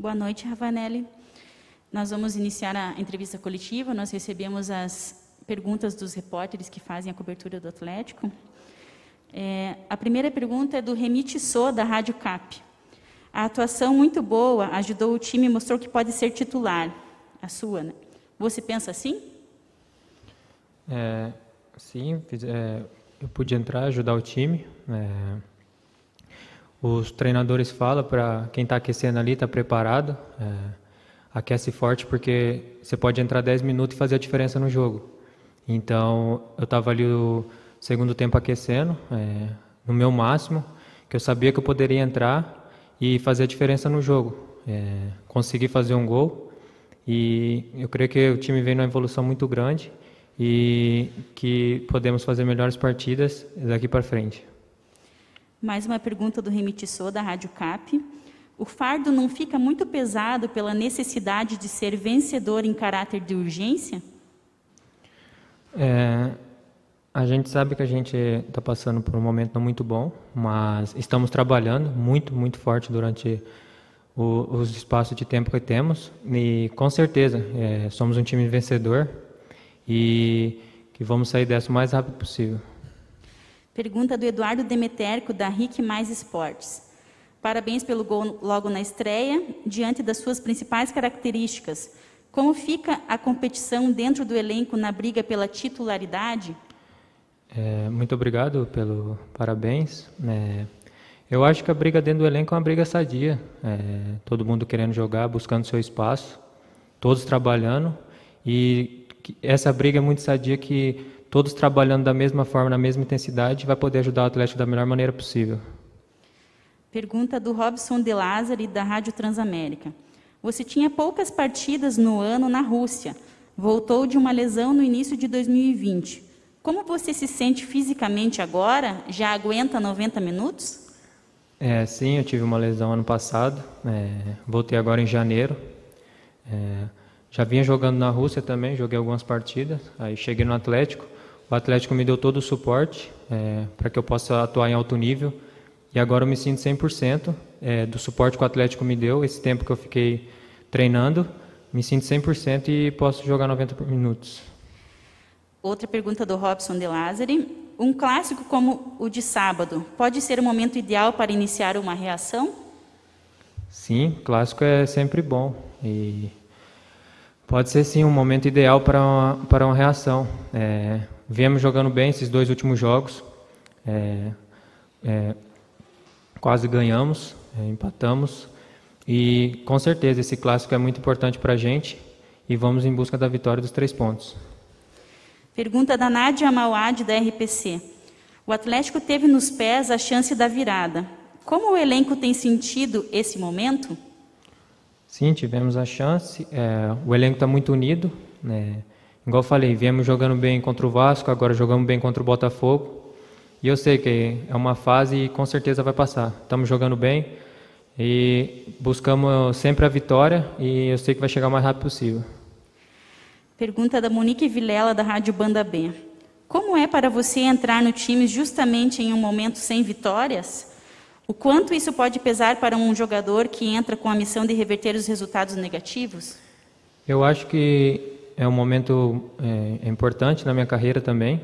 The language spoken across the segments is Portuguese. Boa noite, Ravanelli. Nós vamos iniciar a entrevista coletiva. Nós recebemos as perguntas dos repórteres que fazem a cobertura do Atlético. A primeira pergunta é do Remitissô, da Rádio Cap. A atuação muito boa ajudou o time e mostrou que pode ser titular. A sua, né? Você pensa assim? Sim, eu pude entrar, ajudar o time. Os treinadores falam para quem está aquecendo ali, está preparado, aquece forte, porque você pode entrar 10 minutos e fazer a diferença no jogo. Então, eu estava ali o segundo tempo aquecendo, no meu máximo, que eu sabia que eu poderia entrar e fazer a diferença no jogo. Consegui fazer um gol e eu creio que o time vem numa evolução muito grande e que podemos fazer melhores partidas daqui para frente. Mais uma pergunta do Remitissô, da Rádio Cap. O fardo não fica muito pesado pela necessidade de ser vencedor em caráter de urgência? A gente sabe que a gente está passando por um momento não muito bom, mas estamos trabalhando muito, muito forte durante os espaços de tempo que temos. E, com certeza, somos um time vencedor e que vamos sair dessa o mais rápido possível. Pergunta do Eduardo Demeterco, da RIC Mais Esportes. Parabéns pelo gol logo na estreia. Diante das suas principais características, como fica a competição dentro do elenco na briga pela titularidade? Muito obrigado pelo parabéns. Eu acho que a briga dentro do elenco é uma briga sadia. Todo mundo querendo jogar, buscando seu espaço, todos trabalhando. E essa briga é muito sadia, que todos trabalhando da mesma forma, na mesma intensidade, vai poder ajudar o Atlético da melhor maneira possível. Pergunta do Robson De Lázari, da Rádio Transamérica. Você tinha poucas partidas no ano na Rússia. Voltou de uma lesão no início de 2020. Como você se sente fisicamente agora? Já aguenta 90 minutos? Sim, eu tive uma lesão ano passado. Voltei agora em janeiro. Já vinha jogando na Rússia também, joguei algumas partidas. Aí cheguei no Atlético. O Atlético me deu todo o suporte para que eu possa atuar em alto nível. E agora eu me sinto 100% do suporte que o Atlético me deu. Esse tempo que eu fiquei treinando, me sinto 100% e posso jogar 90 minutos. Outra pergunta do Robson De Lázari. Um clássico como o de sábado pode ser o momento ideal para iniciar uma reação? Sim, clássico é sempre bom. E pode ser, sim, um momento ideal para uma reação. Viemos jogando bem esses dois últimos jogos. Quase ganhamos, empatamos, e com certeza esse clássico é muito importante para a gente e vamos em busca da vitória dos 3 pontos. Pergunta da Nadia Mauade, da RPC. O Atlético teve nos pés a chance da virada. Como o elenco tem sentido esse momento? Sim, tivemos a chance, o elenco está muito unido, igual eu falei, viemos jogando bem contra o Vasco, agora jogamos bem contra o Botafogo. E eu sei que é uma fase e com certeza vai passar. Estamos jogando bem e buscamos sempre a vitória e eu sei que vai chegar o mais rápido possível. Pergunta da Monique Vilela, da Rádio Banda B. Como é para você entrar no time justamente em um momento sem vitórias? O quanto isso pode pesar para um jogador que entra com a missão de reverter os resultados negativos? Eu acho que é um momento importante na minha carreira também.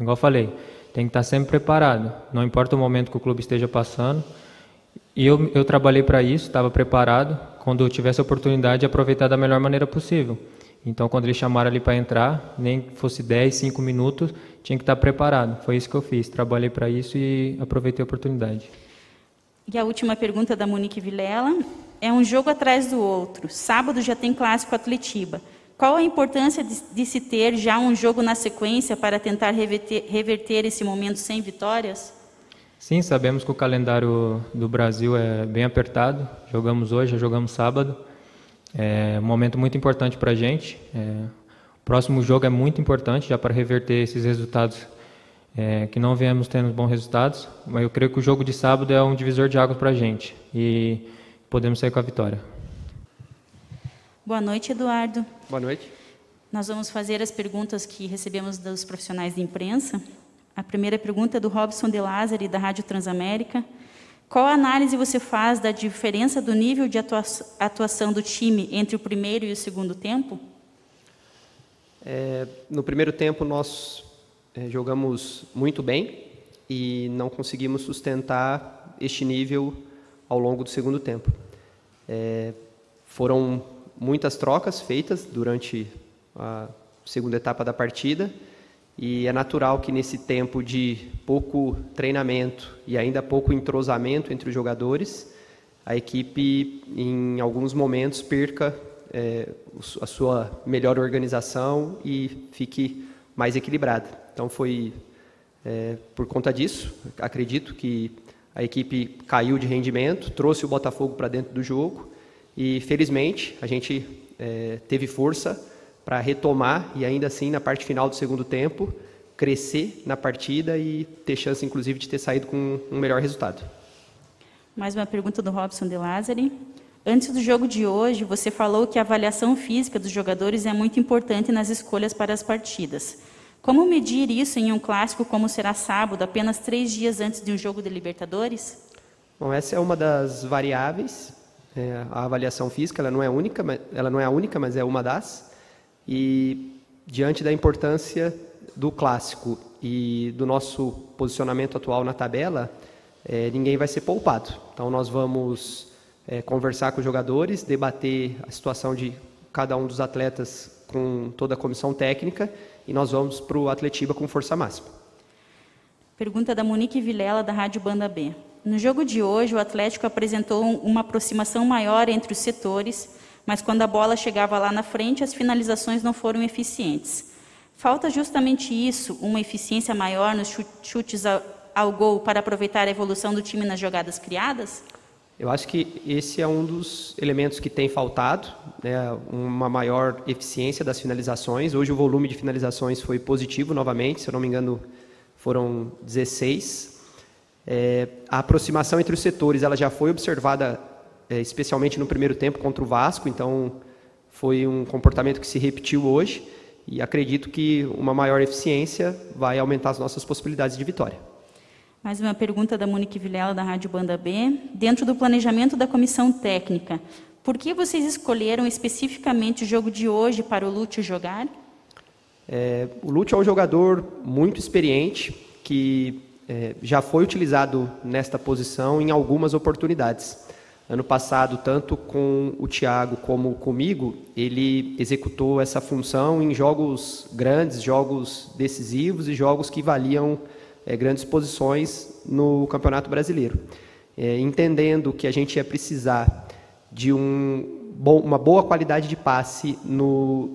Igual eu falei, tem que estar sempre preparado, não importa o momento que o clube esteja passando. E eu trabalhei para isso, estava preparado. Quando eu tivesse a oportunidade, aproveitar da melhor maneira possível. Então, quando eles chamaram ali para entrar, nem que fosse 10, 5 minutos, tinha que estar preparado. Foi isso que eu fiz, trabalhei para isso e aproveitei a oportunidade. E a última pergunta da Monique Vilela. É um jogo atrás do outro. Sábado já tem Clássico Atletiba. Qual a importância de se ter já um jogo na sequência para tentar reverter esse momento sem vitórias? Sim, sabemos que o calendário do Brasil é bem apertado. Jogamos hoje, já jogamos sábado. É um momento muito importante para a gente. O próximo jogo é muito importante, já para reverter esses resultados que não viemos tendo bons resultados. Mas eu creio que o jogo de sábado é um divisor de águas para a gente e podemos sair com a vitória. Boa noite, Eduardo. Boa noite. Nós vamos fazer as perguntas que recebemos dos profissionais de imprensa. A primeira pergunta é do Robson De Lázari, da Rádio Transamérica. Qual análise você faz da diferença do nível de atuação do time entre o primeiro e o segundo tempo? No primeiro tempo, nós jogamos muito bem e não conseguimos sustentar este nível ao longo do segundo tempo. Foram muitas trocas feitas durante a segunda etapa da partida, e é natural que nesse tempo de pouco treinamento e ainda pouco entrosamento entre os jogadores, a equipe em alguns momentos perca a sua melhor organização e fique mais equilibrada. Então foi por conta disso, acredito que a equipe caiu de rendimento, trouxe o Botafogo para dentro do jogo e felizmente a gente teve força para retomar e ainda assim na parte final do segundo tempo crescer na partida e ter chance inclusive de ter saído com um melhor resultado. Mais uma pergunta do Robson De Lázari. Antes do jogo de hoje, você falou que a avaliação física dos jogadores é muito importante nas escolhas para as partidas. Como medir isso em um clássico como será sábado, apenas 3 dias antes de um jogo de Libertadores? Bom, essa é uma das variáveis. A avaliação física ela não é a única, mas é uma das. E diante da importância do clássico e do nosso posicionamento atual na tabela, ninguém vai ser poupado. Então nós vamos conversar com os jogadores, debater a situação de cada um dos atletas com toda a comissão técnica e nós vamos para o Atletiba com força máxima. Pergunta da Monique Vilela, da Rádio Banda B. No jogo de hoje, o Atlético apresentou uma aproximação maior entre os setores, mas quando a bola chegava lá na frente, as finalizações não foram eficientes. Falta justamente isso, uma eficiência maior nos chutes ao gol para aproveitar a evolução do time nas jogadas criadas? Eu acho que esse é um dos elementos que tem faltado, né? Uma maior eficiência das finalizações. Hoje o volume de finalizações foi positivo novamente, se eu não me engano foram 16. A aproximação entre os setores ela já foi observada especialmente no primeiro tempo contra o Vasco, então foi um comportamento que se repetiu hoje e acredito que uma maior eficiência vai aumentar as nossas possibilidades de vitória. Mais uma pergunta da Monique Vilela, da Rádio Banda B. Dentro do planejamento da comissão técnica, por que vocês escolheram especificamente o jogo de hoje para o Lúcio jogar? O Lúcio é um jogador muito experiente, que já foi utilizado nesta posição em algumas oportunidades. Ano passado, tanto com o Thiago como comigo, ele executou essa função em jogos grandes, jogos decisivos e jogos que valiam grandes posições no Campeonato Brasileiro. Entendendo que a gente ia precisar de uma boa qualidade de passe no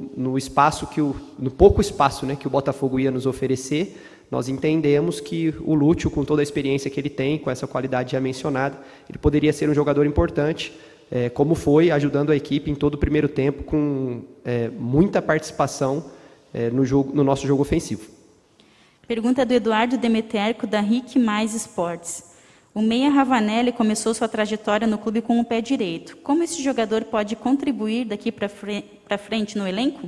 pouco espaço, né, que o Botafogo ia nos oferecer, nós entendemos que o Lúcio, com toda a experiência que ele tem, com essa qualidade já mencionada, ele poderia ser um jogador importante, como foi, ajudando a equipe em todo o primeiro tempo, com muita participação no nosso jogo ofensivo. Pergunta do Eduardo Demeterco, da RIC Mais Esportes. O meia Ravanelli começou sua trajetória no clube com o pé direito. Como esse jogador pode contribuir daqui para frente no elenco?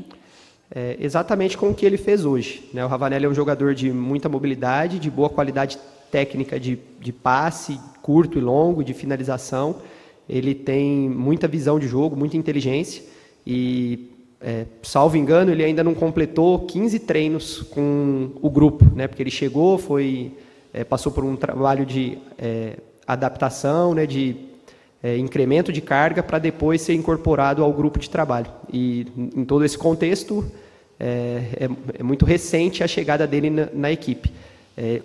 Exatamente com o que ele fez hoje, né? O Ravanelli é um jogador de muita mobilidade, de boa qualidade técnica de passe, curto e longo, de finalização. Ele tem muita visão de jogo, muita inteligência e, salvo engano, ele ainda não completou 15 treinos com o grupo, né? Porque ele chegou, passou por um trabalho de adaptação, né? Incremento de carga para depois ser incorporado ao grupo de trabalho. E em todo esse contexto, é muito recente a chegada dele na equipe.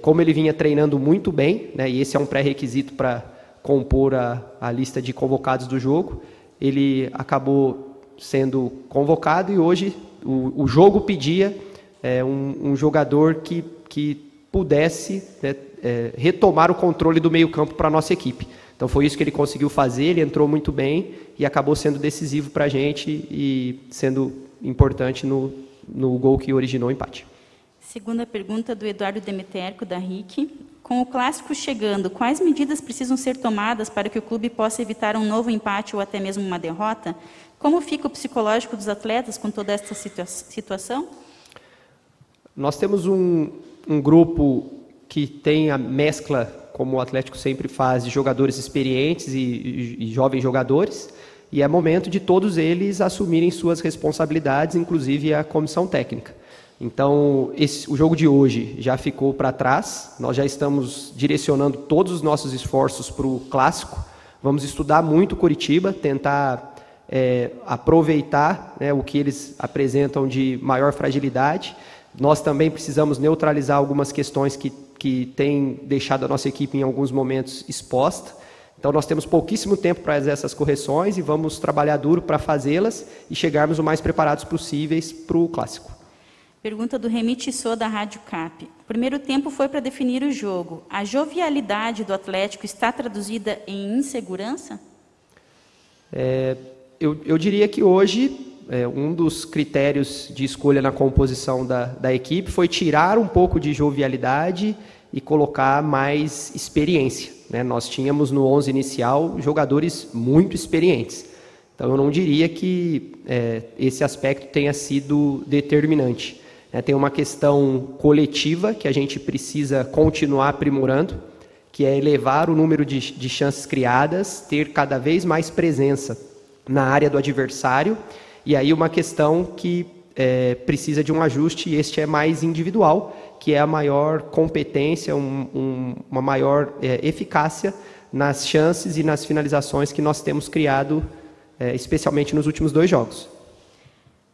Como ele vinha treinando muito bem, né, e esse é um pré-requisito para compor a lista de convocados do jogo, ele acabou sendo convocado e hoje o jogo pedia um jogador que pudesse, né, retomar o controle do meio-campo para a nossa equipe. Então foi isso que ele conseguiu fazer, ele entrou muito bem e acabou sendo decisivo para a gente e sendo importante no gol que originou o empate. Segunda pergunta do Eduardo Demeterco, da RIC. Com o clássico chegando, quais medidas precisam ser tomadas para que o clube possa evitar um novo empate ou até mesmo uma derrota? Como fica o psicológico dos atletas com toda essa situação? Nós temos um grupo que tem a mescla como o Atlético sempre faz, de jogadores experientes e jovens jogadores, e é momento de todos eles assumirem suas responsabilidades, inclusive a comissão técnica. Então, o jogo de hoje já ficou para trás, nós já estamos direcionando todos os nossos esforços para o Clássico, vamos estudar muito Coritiba, tentar aproveitar o que eles apresentam de maior fragilidade. Nós também precisamos neutralizar algumas questões que têm deixado a nossa equipe em alguns momentos exposta. Então, nós temos pouquíssimo tempo para fazer essas correções e vamos trabalhar duro para fazê-las e chegarmos o mais preparados possíveis para o Clássico. Pergunta do Remitissô da Rádio Cap. O primeiro tempo foi para definir o jogo. A jovialidade do Atlético está traduzida em insegurança? Eu diria que hoje um dos critérios de escolha na composição da equipe foi tirar um pouco de jovialidade e colocar mais experiência, né? Nós tínhamos no 11 inicial jogadores muito experientes. Então eu não diria que esse aspecto tenha sido determinante. Tem uma questão coletiva que a gente precisa continuar aprimorando, que é elevar o número de chances criadas, ter cada vez mais presença na área do adversário, e aí uma questão que precisa de um ajuste, e este é mais individual, que é a maior competência, uma maior eficácia nas chances e nas finalizações que nós temos criado, especialmente nos últimos 2 jogos.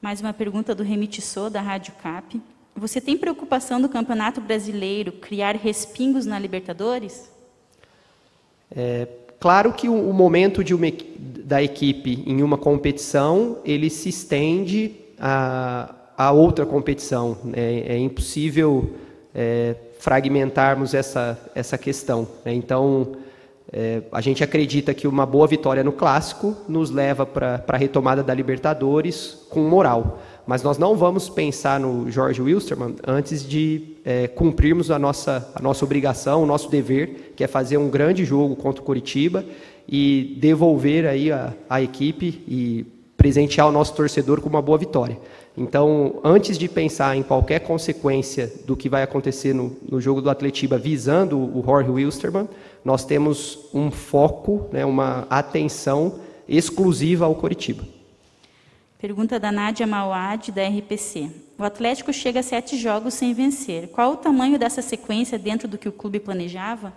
Mais uma pergunta do Remitissô, da Rádio Cap. Você tem preocupação do Campeonato Brasileiro criar respingos na Libertadores? Claro que o momento da equipe em uma competição, ele se estende a outra competição. É impossível fragmentarmos essa questão, né? Então, a gente acredita que uma boa vitória no Clássico nos leva para a retomada da Libertadores com moral. Mas nós não vamos pensar no Jorge Wilstermann antes de cumprirmos a nossa obrigação, o nosso dever, que é fazer um grande jogo contra o Coritiba e devolver aí a equipe e presentear o nosso torcedor com uma boa vitória. Então, antes de pensar em qualquer consequência do que vai acontecer no jogo do Atletiba visando o Jorge Wilstermann, nós temos um foco, né, uma atenção exclusiva ao Coritiba. Pergunta da Nadia Mauade, da RPC. O Atlético chega a 7 jogos sem vencer. Qual o tamanho dessa sequência dentro do que o clube planejava?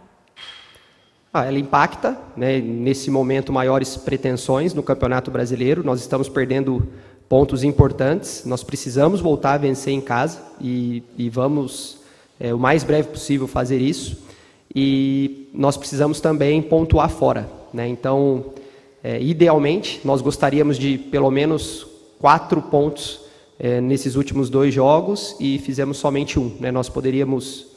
Ela impacta, né, nesse momento, maiores pretensões no Campeonato Brasileiro. Nós estamos perdendo pontos importantes. Nós precisamos voltar a vencer em casa e vamos, o mais breve possível, fazer isso. E nós precisamos também pontuar fora, né? Então, idealmente, nós gostaríamos de pelo menos 4 pontos nesses últimos 2 jogos e fizemos somente 1, né? Nós poderíamos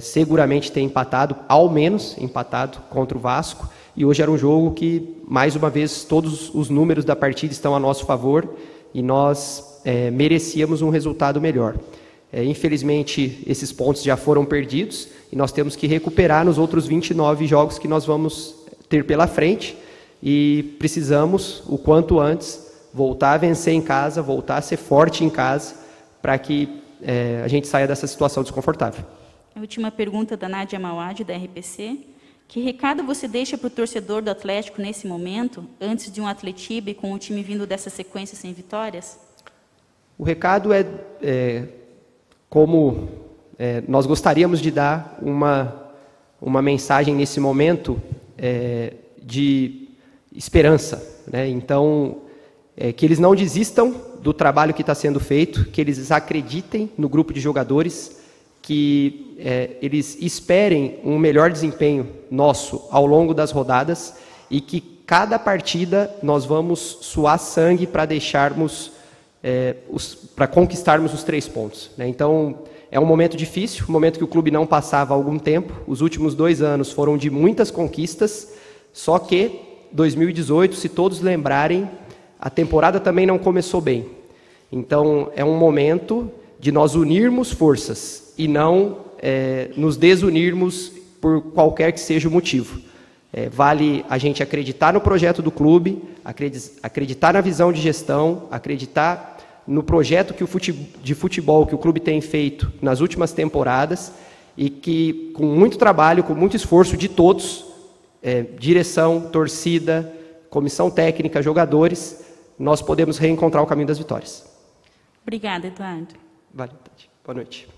seguramente ter empatado, ao menos empatado, contra o Vasco, e hoje era um jogo que, mais uma vez, todos os números da partida estão a nosso favor e nós merecíamos um resultado melhor. Infelizmente, esses pontos já foram perdidos e nós temos que recuperar nos outros 29 jogos que nós vamos ter pela frente. E precisamos, o quanto antes, voltar a vencer em casa, voltar a ser forte em casa, para que a gente saia dessa situação desconfortável. A última pergunta da Nadia Mauade, da RPC. Que recado você deixa para o torcedor do Atlético nesse momento, antes de um Atletiba e com o time vindo dessa sequência sem vitórias? O recado como nós gostaríamos de dar uma mensagem nesse momento de esperança, né? Então, que eles não desistam do trabalho que está sendo feito, que eles acreditem no grupo de jogadores, que eles esperem um melhor desempenho nosso ao longo das rodadas e que cada partida nós vamos suar sangue para deixarmos, para conquistarmos os 3 pontos, né? Então, é um momento difícil, um momento que o clube não passava há algum tempo. Os últimos 2 anos foram de muitas conquistas, só que 2018, se todos lembrarem, a temporada também não começou bem. Então, é um momento de nós unirmos forças e não nos desunirmos por qualquer que seja o motivo. Vale a gente acreditar no projeto do clube, acreditar na visão de gestão, acreditar no projeto de futebol que o clube tem feito nas últimas temporadas e que, com muito trabalho, com muito esforço de todos, direção, torcida, comissão técnica, jogadores, nós podemos reencontrar o caminho das vitórias. Obrigada, Eduardo. Vale, boa noite.